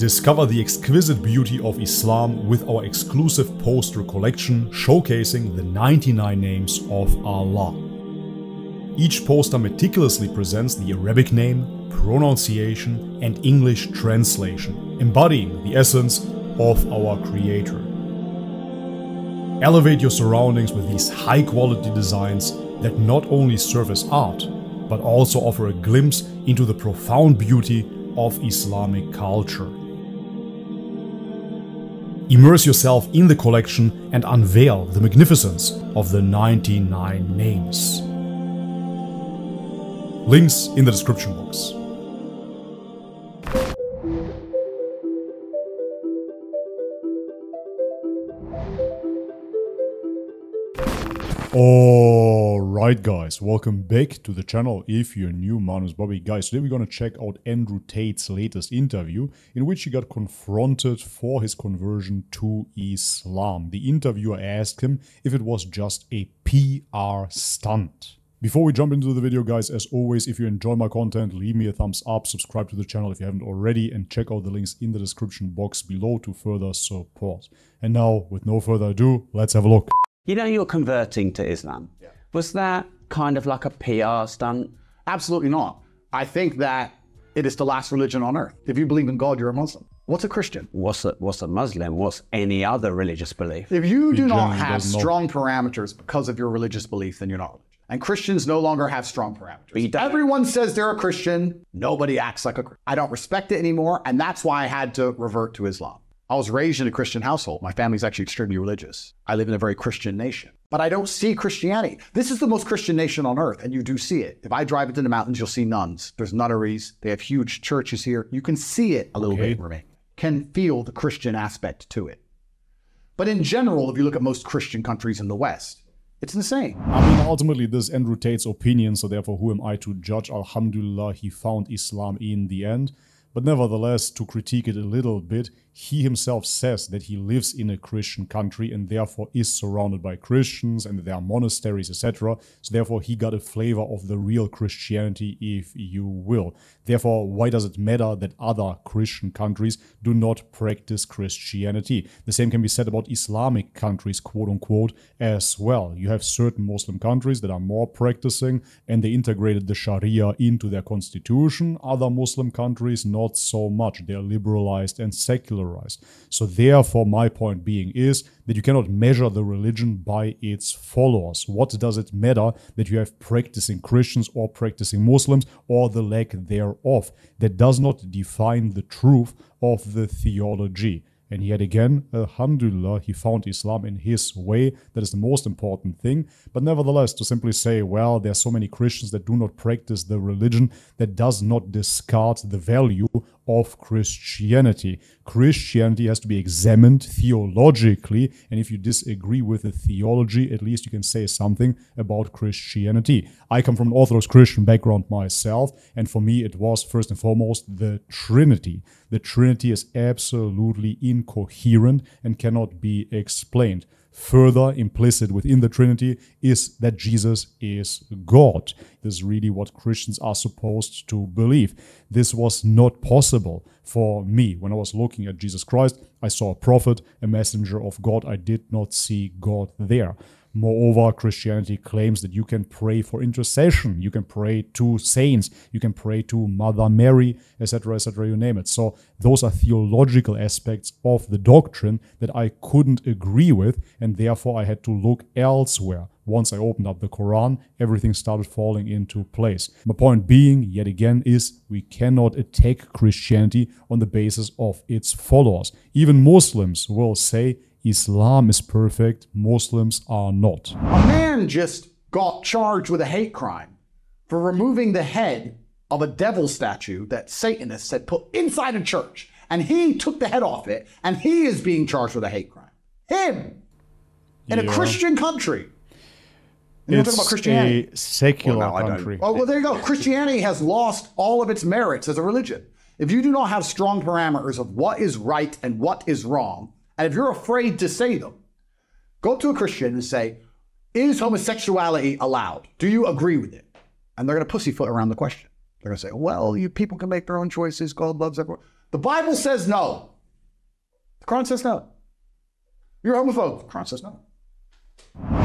Discover the exquisite beauty of Islam with our exclusive poster collection showcasing the 99 names of Allah. Each poster meticulously presents the Arabic name, pronunciation and English translation, embodying the essence of our Creator. Elevate your surroundings with these high-quality designs that not only serve as art, but also offer a glimpse into the profound beauty of Islamic culture. Immerse yourself in the collection and unveil the magnificence of the 99 names. Links in the description box. Alright guys, welcome back to the channel. If you're new, my name is Bobby. Guys, today we're going to check out Andrew Tate's latest interview in which he got confronted for his conversion to Islam. The interviewer asked him if it was just a PR stunt. Before we jump into the video, guys, as always, if you enjoy my content, leave me a thumbs up, subscribe to the channel if you haven't already, and check out the links in the description box below to further support. And now, with no further ado, let's have a look. You know, you're converting to Islam. Yeah. Was that kind of like a PR stunt? Absolutely not. I think that it is the last religion on earth. If you believe in God, you're a Muslim. What's a Christian? What's a Muslim? What's any other religious belief? If you do not have strong parameters because of your religious belief, then you're not. And Christians no longer have strong parameters. Everyone says they're a Christian. Nobody acts like a Christian. I don't respect it anymore. And that's why I had to revert to Islam. I was raised in a Christian household. My family's actually extremely religious. I live in a very Christian nation, but I don't see Christianity. This is the most Christian nation on earth, and you do see it. If I drive into the mountains, you'll see nuns. There's nunneries. They have huge churches here. You can see it a little bit in Romania. Can feel the Christian aspect to it. But in general, if you look at most Christian countries in the West, it's insane. I mean, ultimately, this is Andrew Tate's opinion, so therefore, who am I to judge? Alhamdulillah, he found Islam in the end. But nevertheless, to critique it a little bit, he himself says that he lives in a Christian country and therefore is surrounded by Christians and there are monasteries, etc. So therefore, he got a flavor of the real Christianity, if you will. Therefore, why does it matter that other Christian countries do not practice Christianity? The same can be said about Islamic countries, quote-unquote, as well. You have certain Muslim countries that are more practicing and they integrated the Sharia into their constitution. Other Muslim countries, not so much. They are liberalized and secularized. So therefore, my point being is that you cannot measure the religion by its followers. What does it matter that you have practicing Christians or practicing Muslims or the lack thereof? That does not define the truth of the theology. And yet again, alhamdulillah, he found Islam in his way. That is the most important thing. But nevertheless, to simply say, well, there are so many Christians that do not practice the religion, that does not discard the value of Christianity. Christianity has to be examined theologically, and if you disagree with the theology, at least you can say something about Christianity. I come from an Orthodox Christian background myself, and for me it was first and foremost the Trinity. The Trinity is absolutely incoherent and cannot be explained. Further, implicit within the Trinity is that Jesus is God. This is really what Christians are supposed to believe. This was not possible for me. When I was looking at Jesus Christ, I saw a prophet, a messenger of God. I did not see God there. Moreover, Christianity claims that you can pray for intercession, you can pray to saints, you can pray to Mother Mary, etc., etc., you name it. So those are theological aspects of the doctrine that I couldn't agree with, and therefore I had to look elsewhere. Once I opened up the Quran, everything started falling into place. My point being, yet again, is we cannot attack Christianity on the basis of its followers. Even Muslims will say, Islam is perfect, Muslims are not. A man just got charged with a hate crime for removing the head of a devil statue that Satanists had put inside a church. And he took the head off it, and he is being charged with a hate crime. Him! In a Christian country. You know, it's about Christianity. A secular country. Oh, well, there you go. Christianity has lost all of its merits as a religion. If you do not have strong parameters of what is right and what is wrong, and if you're afraid to say them, go to a Christian and say, is homosexuality allowed? Do you agree with it? And they're going to pussyfoot around the question. They're going to say, well, people can make their own choices. God loves everyone. The Bible says no. The Quran says no. You're a homophobe. The Quran says no.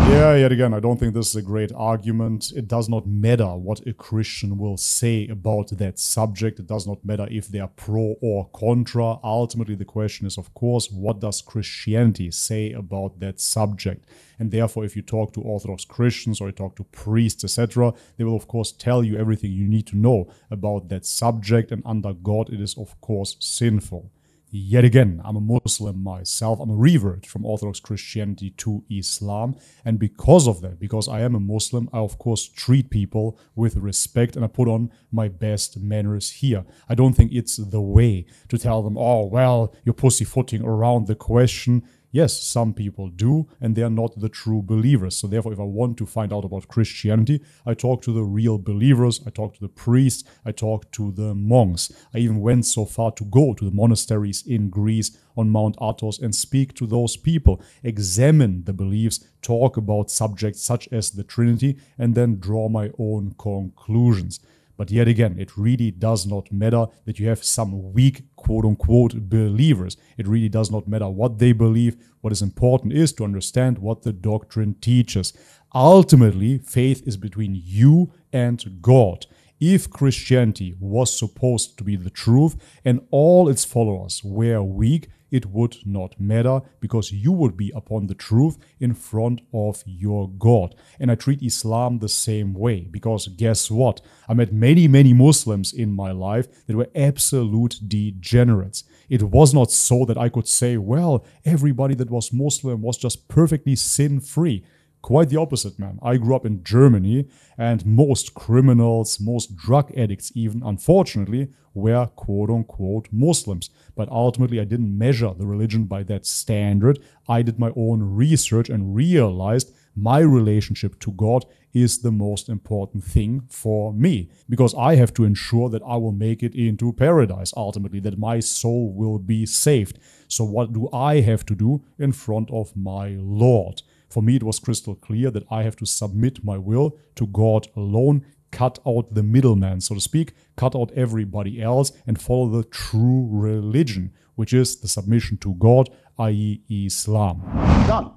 Yeah, yet again, I don't think this is a great argument. It does not matter what a Christian will say about that subject. It does not matter if they are pro or contra. Ultimately, the question is, of course, what does Christianity say about that subject? And therefore, if you talk to Orthodox Christians or you talk to priests, etc., they will, of course, tell you everything you need to know about that subject. And under God, it is, of course, sinful. Yet again, I'm a Muslim myself. I'm a revert from Orthodox Christianity to Islam. And because of that, because I am a Muslim, I of course treat people with respect and I put on my best manners here. I don't think it's the way to tell them, oh, well, you're pussyfooting around the question. Yes, some people do, and they are not the true believers. So therefore, if I want to find out about Christianity, I talk to the real believers, I talk to the priests, I talk to the monks. I even went so far to go to the monasteries in Greece on Mount Athos and speak to those people, examine the beliefs, talk about subjects such as the Trinity, and then draw my own conclusions. But yet again, it really does not matter that you have some weak, quote-unquote, believers. It really does not matter what they believe. What is important is to understand what the doctrine teaches. Ultimately, faith is between you and God. If Christianity was supposed to be the truth and all its followers were weak, it would not matter because you would be upon the truth in front of your God. And I treat Islam the same way because guess what? I met many, many Muslims in my life that were absolute degenerates. It was not so that I could say, well, everybody that was Muslim was just perfectly sin-free. Quite the opposite, man. I grew up in Germany and most criminals, most drug addicts even, unfortunately, were quote-unquote Muslims. But ultimately, I didn't measure the religion by that standard. I did my own research and realized my relationship to God is the most important thing for me because I have to ensure that I will make it into paradise ultimately, that my soul will be saved. So what do I have to do in front of my Lord? For me, it was crystal clear that I have to submit my will to God alone, cut out the middleman, so to speak, cut out everybody else, and follow the true religion, which is the submission to God, i.e. Islam. Done.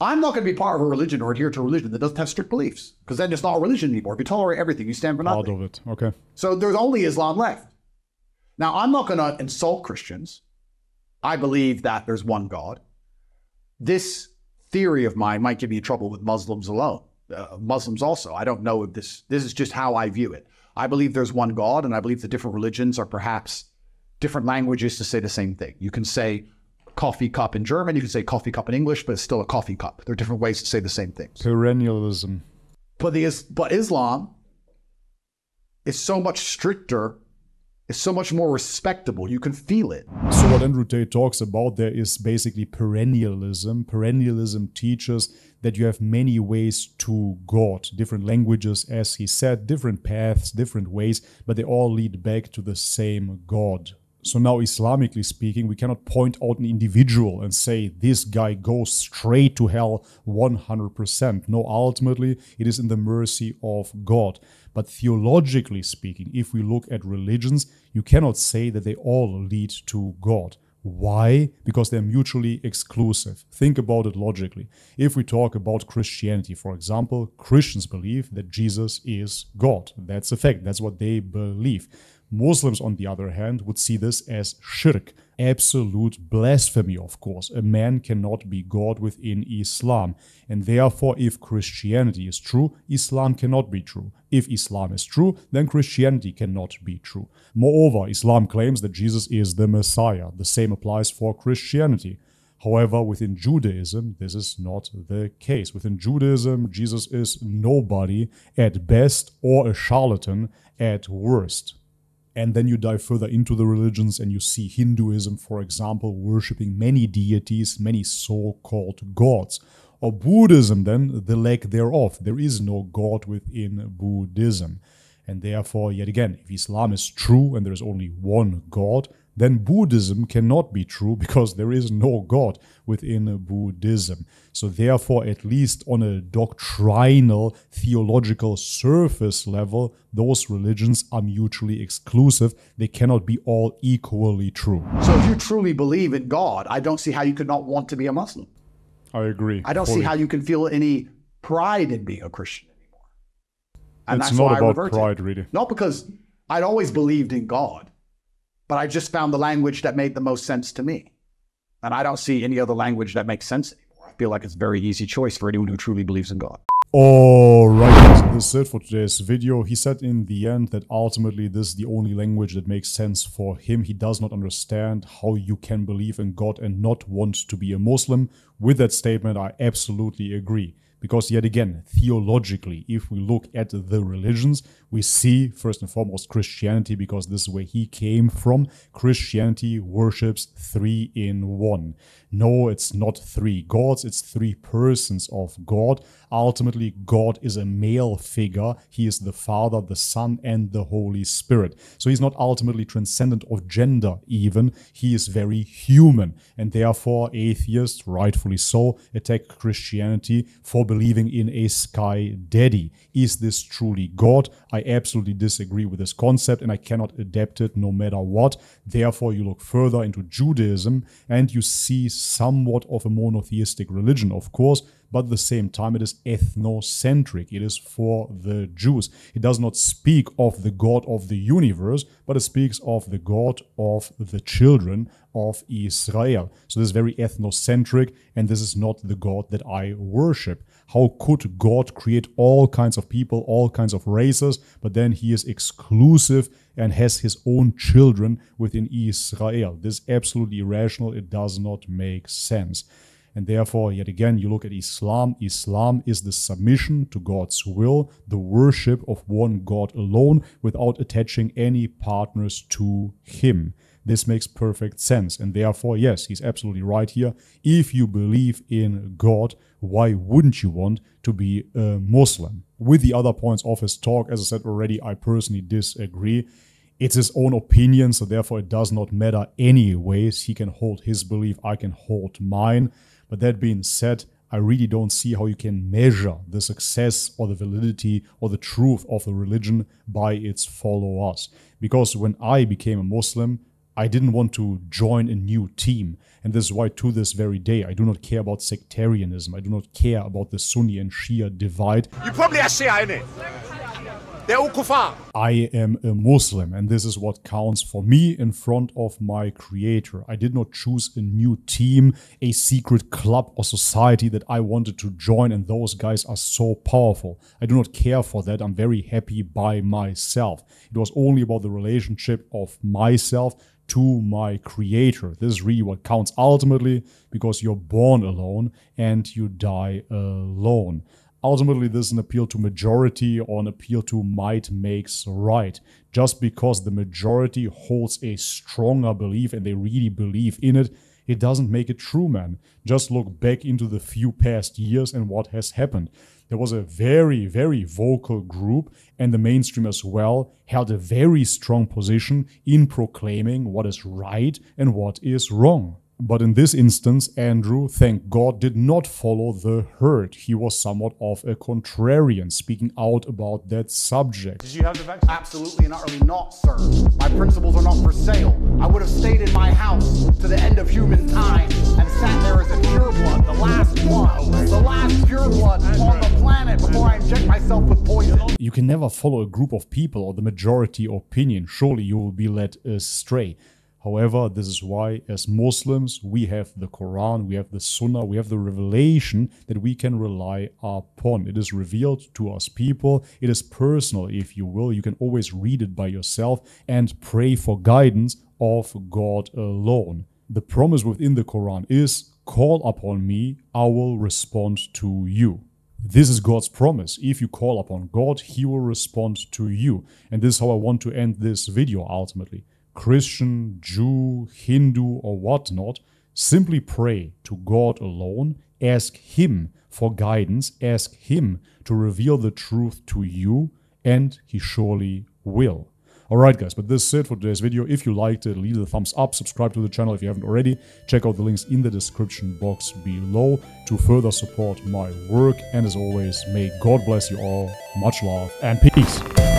I'm not going to be part of a religion or adhere to a religion that doesn't have strict beliefs, because then it's not a religion anymore. If you tolerate everything, you stand for nothing. Out of it, okay. So there's only Islam left. Now, I'm not going to insult Christians. I believe that there's one God. This theory of mine might give me trouble with Muslims alone. Muslims also. I don't know if this is just how I view it. I believe there's one God, and I believe the different religions are perhaps different languages to say the same thing. You can say coffee cup in German, you can say coffee cup in English, but it's still a coffee cup. There are different ways to say the same things. Perennialism. But Islam is so much stricter, is so much more respectable. You can feel it. So what Andrew Tate talks about there is basically perennialism. Perennialism teaches that you have many ways to God, different languages, as he said, different paths, different ways, but they all lead back to the same God. So now, Islamically speaking, we cannot point out an individual and say, this guy goes straight to hell 100%. No, ultimately, it is in the mercy of God. But theologically speaking, if we look at religions, you cannot say that they all lead to God. Why? Because they're mutually exclusive. Think about it logically. If we talk about Christianity, for example, Christians believe that Jesus is God. That's a fact. That's what they believe. Muslims, on the other hand, would see this as shirk, absolute blasphemy, of course. A man cannot be God within Islam. And therefore, if Christianity is true, Islam cannot be true. If Islam is true, then Christianity cannot be true. Moreover, Islam claims that Jesus is the Messiah. The same applies for Christianity. However, within Judaism, this is not the case. Within Judaism, Jesus is nobody at best or a charlatan at worst. And then you dive further into the religions and you see Hinduism, for example, worshipping many deities, many so-called gods. Or Buddhism, then, the lack thereof. There is no God within Buddhism. And therefore, yet again, if Islam is true and there is only one God, then Buddhism cannot be true because there is no God within Buddhism. So therefore, at least on a doctrinal, theological surface level, those religions are mutually exclusive. They cannot be all equally true. So if you truly believe in God, I don't see how you could not want to be a Muslim. I agree. I don't see how you can feel any pride in being a Christian anymore. And it's that's not why about I reverted. Pride, really. Not because I'd always believed in God, but I just found the language that made the most sense to me. And I don't see any other language that makes sense anymore. I feel like it's a very easy choice for anyone who truly believes in God. All right, this is it for today's video. He said in the end that ultimately this is the only language that makes sense for him. He does not understand how you can believe in God and not want to be a Muslim. With that statement, I absolutely agree. Because yet again, theologically, if we look at the religions, we see first and foremost Christianity, because this is where he came from. Christianity worships three in one. No, it's not three gods, it's three persons of God. Ultimately, God is a male figure. He is the Father, the Son, and the Holy Spirit. So he's not ultimately transcendent of gender even. He is very human. And therefore, atheists, rightfully so, attack Christianity for believing in a sky daddy. Is this truly God? I absolutely disagree with this concept and I cannot adapt it no matter what. Therefore, you look further into Judaism and you see somewhat of a monotheistic religion, of course, but at the same time, it is ethnocentric. It is for the Jews. It does not speak of the God of the universe, but it speaks of the God of the children of Israel. So this is very ethnocentric, and this is not the God that I worship. How could God create all kinds of people, all kinds of races, but then he is exclusive and has his own children within Israel? This is absolutely irrational. It does not make sense. And therefore, yet again, you look at Islam. Islam is the submission to God's will, the worship of one God alone without attaching any partners to him. This makes perfect sense. And therefore, yes, he's absolutely right here. If you believe in God, why wouldn't you want to be a Muslim? With the other points of his talk, as I said already, I personally disagree. It's his own opinion, so therefore it does not matter anyways. He can hold his belief, I can hold mine. But that being said, I really don't see how you can measure the success or the validity or the truth of a religion by its followers. Because when I became a Muslim, I didn't want to join a new team. And this is why to this very day, I do not care about sectarianism. I do not care about the Sunni and Shia divide. You probably are Shia, innit? I am a Muslim, and this is what counts for me in front of my creator. I did not choose a new team, a secret club or society that I wanted to join, and those guys are so powerful. I do not care for that. I'm very happy by myself. It was only about the relationship of myself to my creator. This is really what counts ultimately, because you're born alone and you die alone. Ultimately, this is an appeal to majority or an appeal to might makes right. Just because the majority holds a stronger belief and they really believe in it, it doesn't make it true, man. Just look back into the few past years and what has happened. There was a very, very vocal group, and the mainstream as well held a very strong position in proclaiming what is right and what is wrong. But in this instance, Andrew, thank God, did not follow the herd. He was somewhat of a contrarian, speaking out about that subject. Did you have the vaccine? Absolutely and utterly not, sir. My principles are not for sale. I would have stayed in my house to the end of human time and sat there as a pureblood, the last one, the last pureblood on the planet before I inject myself with poison. You can never follow a group of people or the majority opinion. Surely you will be led astray. However, this is why, as Muslims, we have the Quran, we have the Sunnah, we have the revelation that we can rely upon. It is revealed to us people. It is personal, if you will. You can always read it by yourself and pray for guidance of God alone. The promise within the Quran is, "Call upon me, I will respond to you." This is God's promise. If you call upon God, He will respond to you. And this is how I want to end this video, ultimately. Christian, Jew, Hindu or whatnot, simply pray to God alone, ask Him for guidance, ask Him to reveal the truth to you, and he surely will. Alright guys, but this is it for today's video. If you liked it, leave a thumbs up, subscribe to the channel if you haven't already. Check out the links in the description box below to further support my work. And as always, may God bless you all, much love and peace.